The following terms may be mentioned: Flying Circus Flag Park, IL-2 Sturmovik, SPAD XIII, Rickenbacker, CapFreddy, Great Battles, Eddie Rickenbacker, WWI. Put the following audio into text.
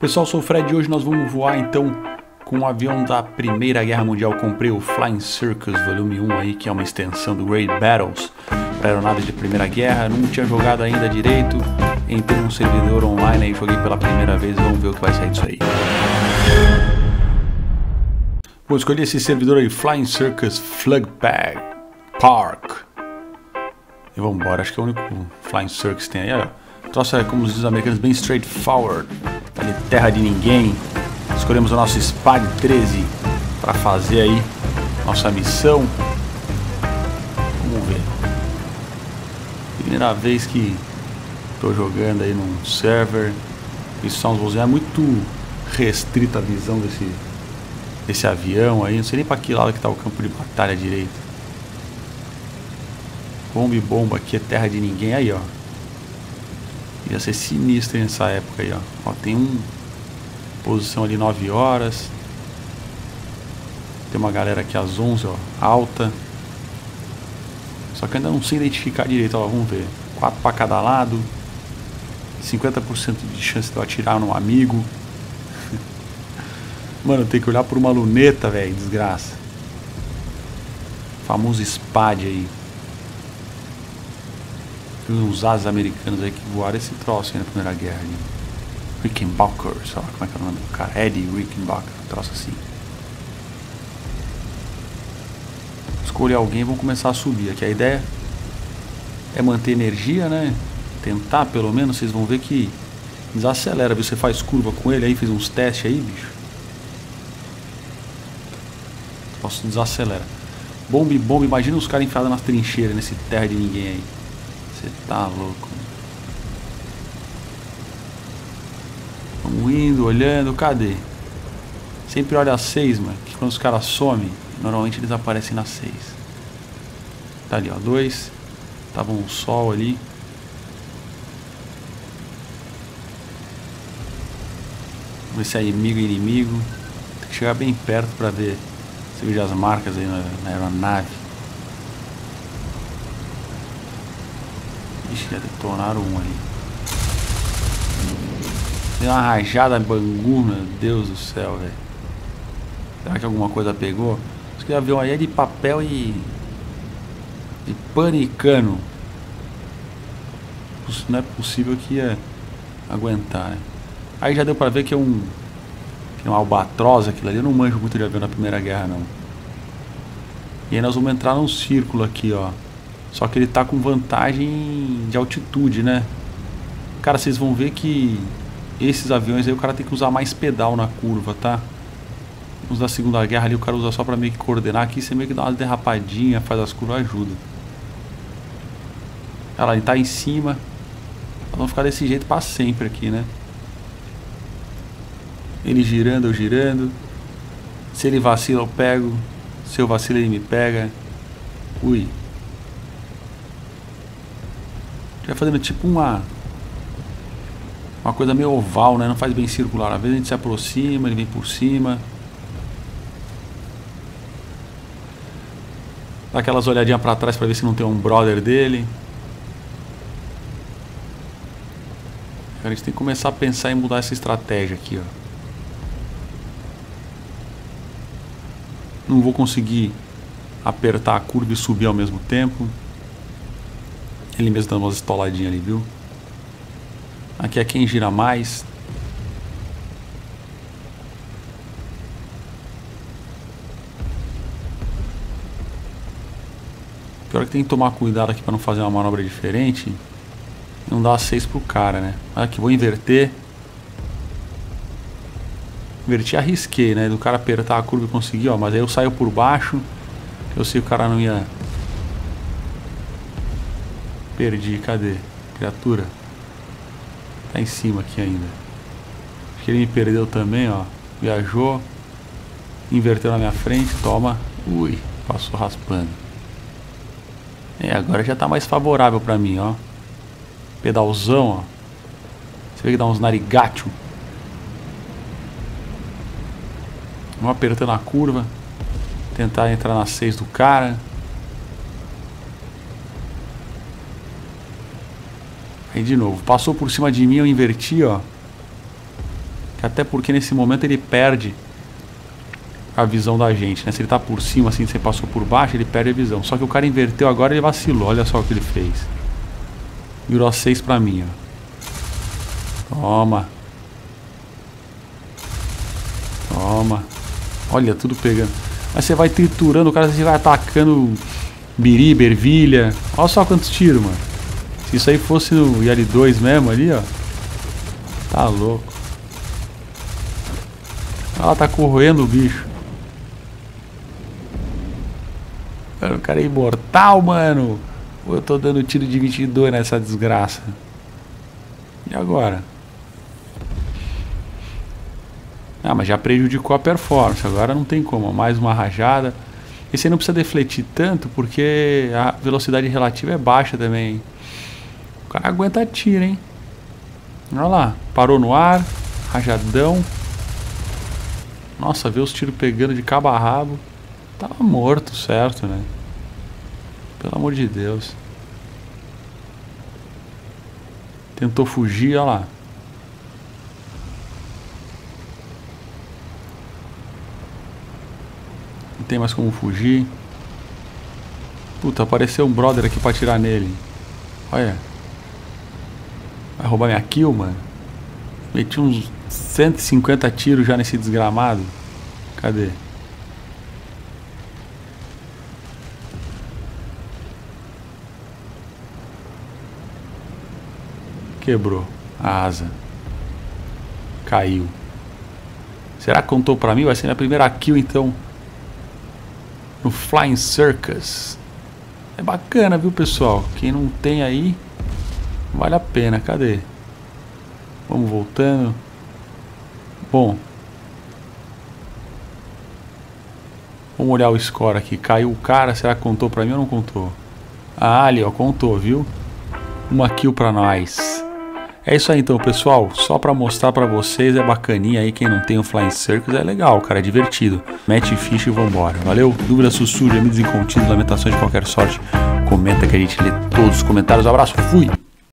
Pessoal, sou o Fred e hoje nós vamos voar então com o avião da Primeira Guerra Mundial. Comprei o Flying Circus Volume 1 aí, que é uma extensão do Great Battles para aeronaves de Primeira Guerra. Não tinha jogado ainda direito, entrei num servidor online aí, joguei pela primeira vez, vamos ver o que vai sair disso aí. Bom, escolhi esse servidor aí, Flying Circus Flag Park. E vamos embora, acho que é o único Flying Circus que tem aí, ó. Troço é, como dizem os americanos, bem straightforward. Ali, terra de ninguém. Escolhemos o nosso SPAD XIII para fazer aí nossa missão. Vamos ver. Primeira vez que estou jogando aí num server. Isso é muito restrita a visão desse avião aí. Não sei nem para que lado que está o campo de batalha direito. Bomba e bomba, aqui é terra de ninguém aí, ó. Ia ser sinistro nessa época aí, ó. Ó, tem posição ali 9 horas. Tem uma galera aqui às 11, ó. Alta. Só que ainda não sei identificar direito, ó. Vamos ver. 4 para cada lado. 50% de chance de eu atirar num amigo. Mano, tem que olhar por uma luneta, velho. Desgraça. Famoso SPAD aí. Uns ases americanos aí que voaram esse troço aí na Primeira Guerra. Né? Rickenbacker, sei lá como é que é o nome do cara. Eddie Rickenbacker, um troço assim. Escolher alguém e vão começar a subir. Aqui a ideia é manter energia, né? Tentar pelo menos, vocês vão ver que desacelera, viu? Você faz curva com ele aí, fez uns testes aí, bicho. O troço desacelera. Bomba e bomba, imagina os caras enfiados nas trincheiras nesse terra de ninguém aí. Você tá louco. Vamos indo, olhando, cadê? Sempre olha às 6, mano, que quando os caras somem, normalmente eles aparecem nas 6. Tá ali, ó, 2. Tava um sol ali. Vamos ver se é inimigo e inimigo. Tem que chegar bem perto pra ver. Você vê as marcas aí na aeronave. Ixi, já detonaram um ali. Deu uma rajada Bangu, meu Deus do céu, velho. Será que alguma coisa pegou? Acho que o avião aí é de papel e panicano. Não é possível que ia aguentar, né? Aí já deu pra ver que é um albatroz aquilo ali. Eu não manjo muito de avião na Primeira Guerra, não. E aí nós vamos entrar num círculo aqui, ó. Só que ele tá com vantagem de altitude, né? Cara, vocês vão ver que esses aviões aí o cara tem que usar mais pedal na curva, tá? Os da Segunda Guerra ali o cara usa só pra meio que coordenar. Aqui você meio que dá uma derrapadinha, faz as curvas, ajuda. Cara, ele tá em cima. Nós vamos ficar desse jeito pra sempre aqui, né? Ele girando, eu girando. Se ele vacila, eu pego. Se eu vacilo, ele me pega. Ui. Já fazendo tipo uma coisa meio oval, né? Não faz bem circular. Às vezes a gente se aproxima, ele vem por cima. Dá aquelas olhadinhas pra trás pra ver se não tem um brother dele. Cara, a gente tem que começar a pensar em mudar essa estratégia aqui, ó. Não vou conseguir apertar a curva e subir ao mesmo tempo. Ele mesmo dando umas estoladinhas ali, viu? Aqui é quem gira mais. Pior que tem que tomar cuidado aqui pra não fazer uma manobra diferente. Não dá 6 pro cara, né? Aqui, vou inverter. Inverti, arrisquei, né? Do cara apertar a curva e conseguir, ó. Mas aí eu saio por baixo. Eu sei que o cara não ia... Perdi, cadê? Criatura. Tá em cima aqui ainda. Acho que ele me perdeu também, ó. Viajou. Inverteu na minha frente. Toma. Ui, passou raspando. É, agora já tá mais favorável pra mim, ó. Pedalzão, ó. Você vê que dá uns narigátio. Vamos apertando a curva. Tentar entrar na 6 do cara. Aí de novo, passou por cima de mim, eu inverti, ó. Até porque nesse momento ele perde a visão da gente, né? Se ele tá por cima assim, você passou por baixo, ele perde a visão. Só que o cara inverteu agora, ele vacilou. Olha só o que ele fez. Virou 6 pra mim, ó. Toma. Toma. Olha, tudo pegando. Aí você vai triturando o cara, você vai atacando biriba, ervilha. Olha só quantos tiros, mano. Se isso aí fosse no IL-2 mesmo ali, ó. Tá louco. Ela tá corroendo o bicho. Mano, o cara é imortal, mano. Ou eu tô dando tiro de 22 nessa desgraça. E agora? Ah, mas já prejudicou a performance. Agora não tem como. Mais uma rajada. Esse aí não precisa defletir tanto, porque a velocidade relativa é baixa também. O cara aguenta tiro, hein. Olha lá. Parou no ar. Rajadão. Nossa, vê os tiros pegando de cabo a rabo. Tava morto, certo, né? Pelo amor de Deus. Tentou fugir, olha lá. Não tem mais como fugir. Puta, apareceu um brother aqui pra atirar nele. Olha. Vai roubar minha kill, mano? Meti uns 150 tiros já nesse desgramado. Cadê? Quebrou a asa. Caiu. Será que contou pra mim? Vai ser minha primeira kill então. No Flying Circus. É bacana, viu, pessoal? Quem não tem aí, vale a pena. Cadê? Vamos voltando. Bom, vamos olhar o score aqui. Caiu o cara, será que contou pra mim ou não contou? Ah, ali ó, contou, viu? Uma kill pra nós. É isso aí então, pessoal. Só pra mostrar pra vocês, é bacaninha aí. Quem não tem o Flying Circus é legal, cara, é divertido. Mete ficha e vambora, valeu? Dúvidas, sussurros, amigos incontidos, lamentações de qualquer sorte, comenta que a gente lê todos os comentários. Um abraço, fui!